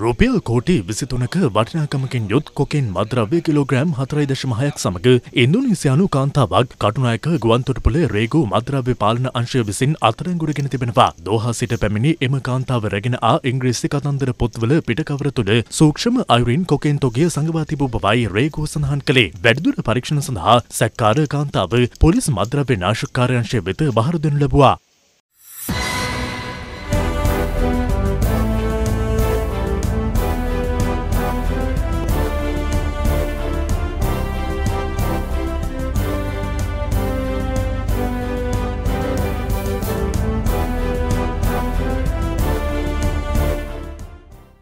රුපියල් කෝටි 23ක වටිනාකමකින් යුත් කොකේන් මද්‍රව්‍ය කිලෝග්‍රෑම් 4.6ක් සමග ඉන්දුනීසියානු කාන්තාවක් කටුනායක ගුවන්තොටුපළේ රේගු මද්‍රව්‍ය පාලන අංශය විසින් අත්අඩංගුවට ගෙන තිබෙනවා. දෝහා සිට පැමිණි එම කාන්තාව රැගෙන ආ ඉංග්‍රීසි කතන්දර පොත්වල පිටකවර තුළ සූක්ෂම අයුරින් කොකේන් තොගය සංගවා තිබූ බවයි රේගු සඳහන් කළේ. වැඩිදුර පරීක්ෂණ සඳහා සැකකාර කාන්තාව පොලිස් මද්‍රව්‍ය නාශකාරාංශය වෙත බහර දෙනු ලැබුවා.